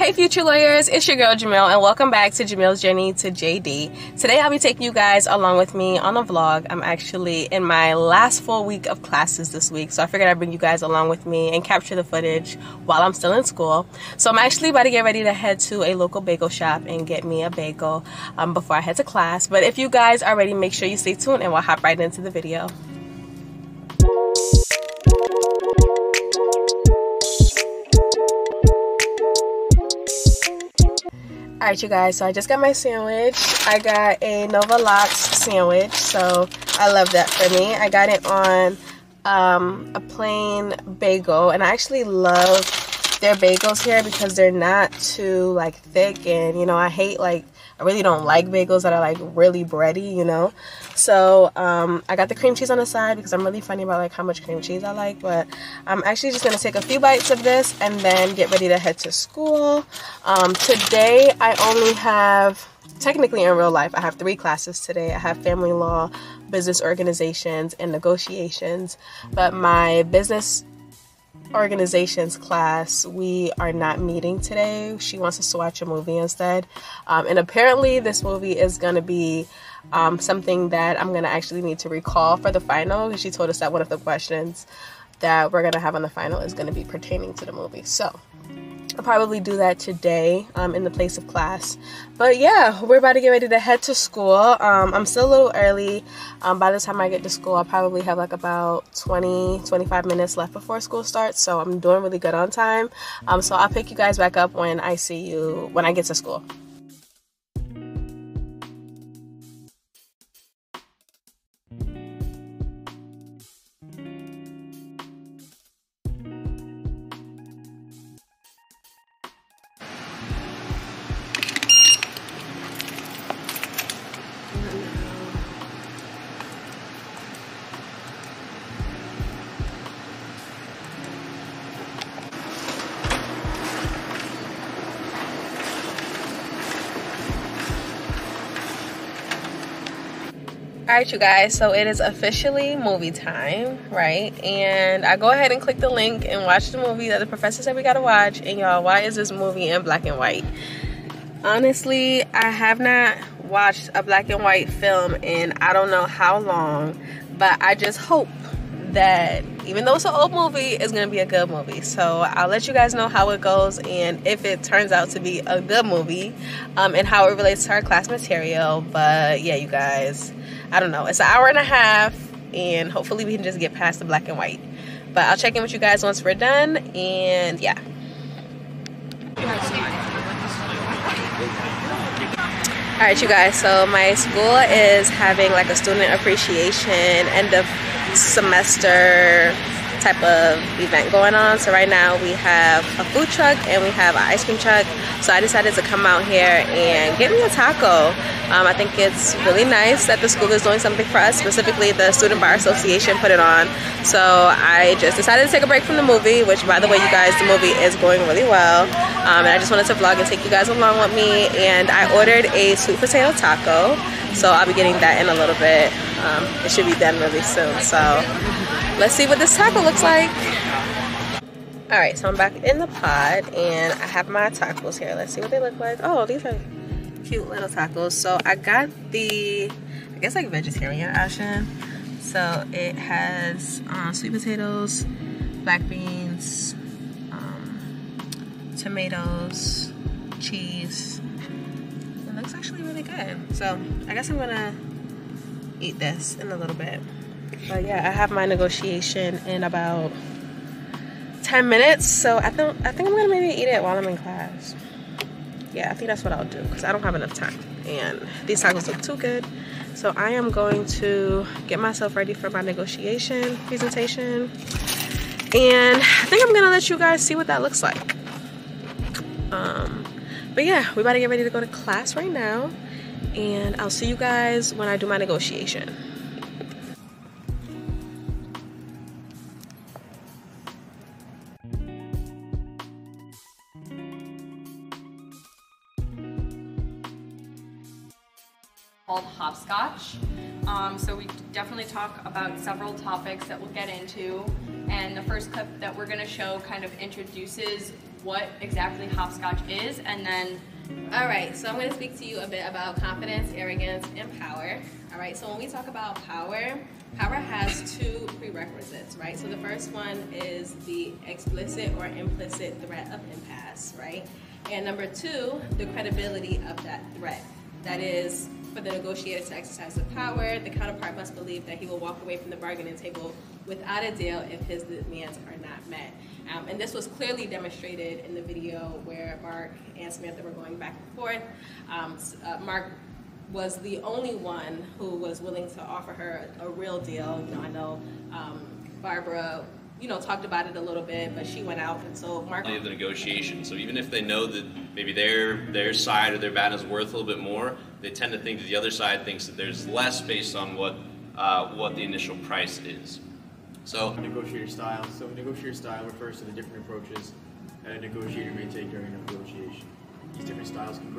Hey future lawyers, it's your girl Jamelle and welcome back to Jamelle's Journey to JD. Today I'll be taking you guys along with me on a vlog. I'm actually in my last full week of classes this week, so I figured I'd bring you guys along with me and capture the footage while I'm still in school. So I'm actually about to get ready to head to a local bagel shop and get me a bagel before I head to class. But if you guys are ready, make sure you stay tuned and we'll hop right into the video. Alright you guys, so I just got my sandwich. I got a Nova Lox sandwich, so I love that for me. I got it on a plain bagel, and I actually love their bagels here because they're not too like thick, and you know, I really don't like bagels that are like really bready, you know. So I got the cream cheese on the side because I'm really funny about like how much cream cheese I like, but I'm actually just gonna take a few bites of this and then get ready to head to school. Today I only have, technically in real life, I have 3 classes today. I have family law, business organizations, and negotiations, but my business organizations class, we are not meeting today. She wants us to watch a movie instead, and apparently this movie is going to be something that I'm going to actually need to recall for the final, because she told us that one of the questions that we're going to have on the final is going to be pertaining to the movie. So I'll probably do that today in the place of class. But yeah, we're about to get ready to head to school. I'm still a little early. By the time I get to school, I'll probably have like about 20-25 minutes left before school starts, so I'm doing really good on time. So I'll pick you guys back up when I get to school. Alright you guys, so it is officially movie time, right? And I go ahead and click the link and watch the movie that the professor said we gotta watch. And y'all, why is this movie in black and white? Honestly, I have not watched a black and white film in I don't know how long, but I just hope that even though it's an old movie, it's gonna be a good movie. So I'll let you guys know how it goes and if it turns out to be a good movie, and how it relates to our class material. But yeah, you guys, I don't know, it's an hour and a half and hopefully we can just get past the black and white. But I'll check in with you guys once we're done, and yeah. All right you guys, so my school is having like a student appreciation end of semester type of event going on. So right now we have a food truck and we have an ice cream truck, so I decided to come out here and get me a taco. I think it's really nice that the school is doing something for us, specifically the Student Bar Association put it on. So I just decided to take a break from the movie, which by the way you guys, the movie is going really well, and I just wanted to vlog and take you guys along with me. And I ordered a sweet potato taco, so I'll be getting that in a little bit. It should be done really soon, so let's see what this taco looks like. All right, so I'm back in the pod and I have my tacos here. Let's see what they look like. Oh, these are cute little tacos. So I got the, I guess like vegetarian option. So it has sweet potatoes, black beans, tomatoes, cheese. It looks actually really good. So I guess I'm gonna eat this in a little bit. But yeah, I have my negotiation in about 10 minutes, so I think I'm gonna maybe eat it while I'm in class. Yeah, I think that's what I'll do because I don't have enough time. And these tacos look too good, so I am going to get myself ready for my negotiation presentation. And I think I'm gonna let you guys see what that looks like. But yeah, we're about to get ready to go to class right now, and I'll see you guys when I do my negotiation. Called hopscotch. So we definitely talk about several topics that we'll get into, and the first clip that we're going to show kind of introduces what exactly hopscotch is, and then... Alright, so I'm going to speak to you a bit about confidence, arrogance, and power. Alright, so when we talk about power, power has two prerequisites, right? So the first one is the explicit or implicit threat of impasse, right? And number two, the credibility of that threat. That is, for the negotiator to exercise the power, the counterpart must believe that he will walk away from the bargaining table without a deal if his demands are not met. And this was clearly demonstrated in the video where Mark and Samantha were going back and forth. Mark was the only one who was willing to offer her a real deal. You know, I know Barbara, you know, talked about it a little bit, but she went out, and so Mark... ...of the negotiation, so even if they know that maybe their side or their battle is worth a little bit more, they tend to think that the other side thinks that there's less based on what the initial price is. So... Negotiator style. So negotiator style refers to the different approaches that a negotiator may take during a negotiation. These different styles can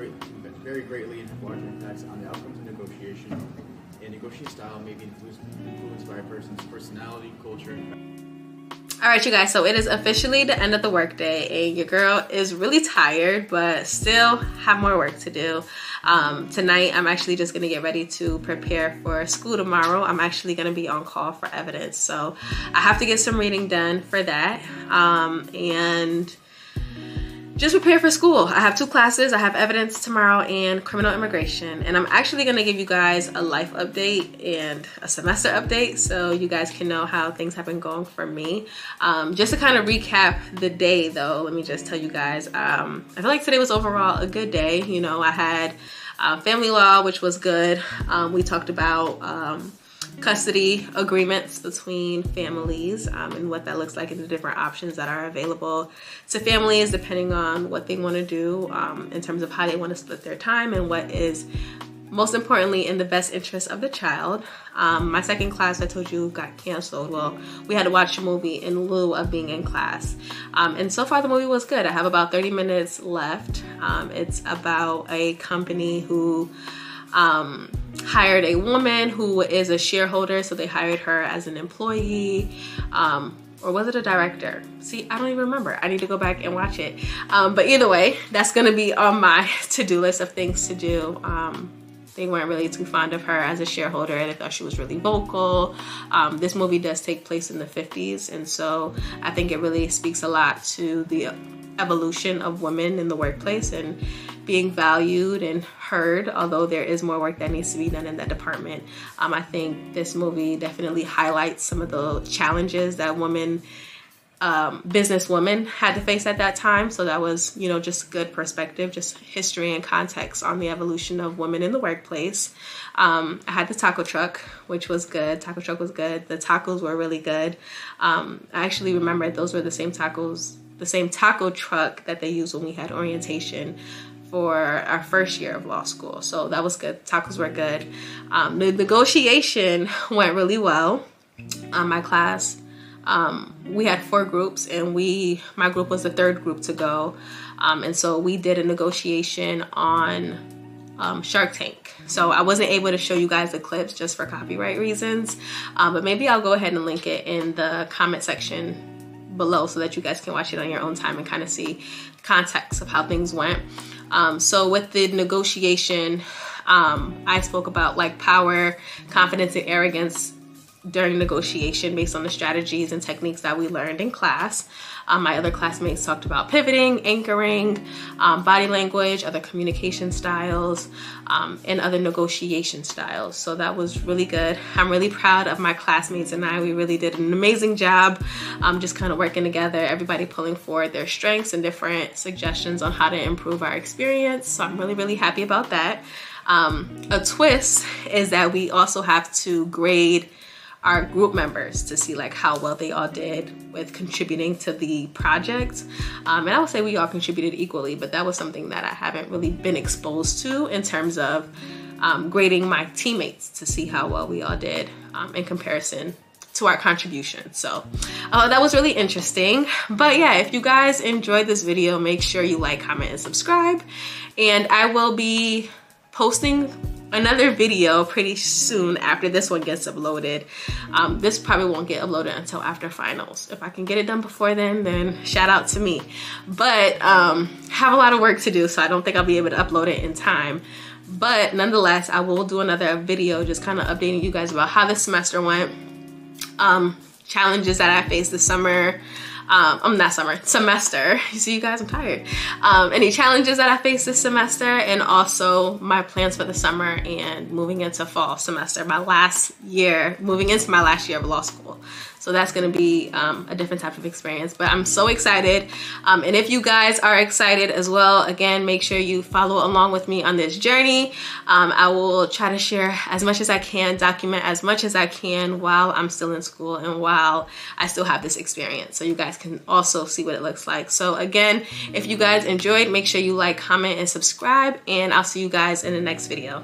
vary greatly and have larger impacts on the outcomes of negotiation. A negotiating style may be influenced by a person's personality, culture... All right, you guys, so it is officially the end of the workday, and your girl is really tired, but still have more work to do. Tonight, I'm actually just going to get ready to prepare for school tomorrow. I'm actually going to be on call for evidence, so I have to get some reading done for that, and just prepare for school. I have two classes. I have evidence tomorrow and criminal immigration, and I'm actually going to give you guys a life update and a semester update so you guys can know how things have been going for me. Just to kind of recap the day, though, let me just tell you guys, I feel like today was overall a good day. You know, I had family law, which was good. We talked about custody agreements between families and what that looks like and the different options that are available to families depending on what they want to do in terms of how they want to split their time and what is most importantly in the best interest of the child. My second class I told you got canceled. Well, we had to watch a movie in lieu of being in class. And so far the movie was good. I have about 30 minutes left. It's about a company who hired a woman who is a shareholder, so they hired her as an employee, or was it a director? See, I don't even remember. I need to go back and watch it. But either way, that's gonna be on my to-do list of things to do. They weren't really too fond of her as a shareholder, and they thought she was really vocal. This movie does take place in the 50s, and so I think it really speaks a lot to the evolution of women in the workplace and being valued and heard, although there is more work that needs to be done in that department. I think this movie definitely highlights some of the challenges that women, businesswomen had to face at that time. So that was, you know, just good perspective, just history and context on the evolution of women in the workplace. I had the taco truck, which was good. Taco truck was good. The tacos were really good. I actually remembered those were the same tacos, the same taco truck that they used when we had orientation for our first year of law school. So that was good. Tacos were good. The negotiation went really well. My class, we had four groups, and my group was the third group to go. And so we did a negotiation on Shark Tank. So I wasn't able to show you guys the clips just for copyright reasons, but maybe I'll go ahead and link it in the comment section below so that you guys can watch it on your own time and kind of see context of how things went. So with the negotiation, I spoke about like power, confidence, and arrogance during negotiation based on the strategies and techniques that we learned in class. My other classmates talked about pivoting, anchoring, body language, other communication styles, and other negotiation styles. So that was really good. I'm really proud of my classmates and I. We really did an amazing job just kind of working together, everybody pulling forward their strengths and different suggestions on how to improve our experience. So I'm really, really happy about that. A twist is that we also have to grade our group members to see like how well they all did with contributing to the project. And I would say we all contributed equally, but that was something that I haven't really been exposed to in terms of grading my teammates to see how well we all did in comparison to our contribution. So that was really interesting. But yeah, if you guys enjoyed this video, make sure you like, comment, and subscribe. And I will be posting another video pretty soon after this one gets uploaded. This probably won't get uploaded until after finals. If I can get it done before then shout out to me. But have a lot of work to do, so I don't think I'll be able to upload it in time. But nonetheless, I will do another video just kind of updating you guys about how this semester went, challenges that I faced this summer. Semester. You see, you guys, I'm tired. Any challenges that I faced this semester, and also my plans for the summer and moving into fall semester, moving into my last year of law school. So that's gonna be a different type of experience, but I'm so excited. And if you guys are excited as well, again, make sure you follow along with me on this journey. I will try to share as much as I can, document as much as I can while I'm still in school and while I still have this experience. So you guys can also see what it looks like. So again, if you guys enjoyed, make sure you like, comment, and subscribe, and I'll see you guys in the next video.